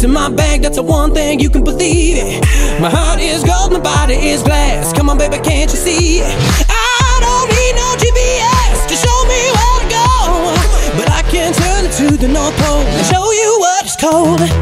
What's in my bag, that's the one thing you can believe it. My heart is gold, my body is glass. Come on baby, can't you see it? I don't need no GPS to show me where to go, but I can turn it to the North Pole and show you what it's cold.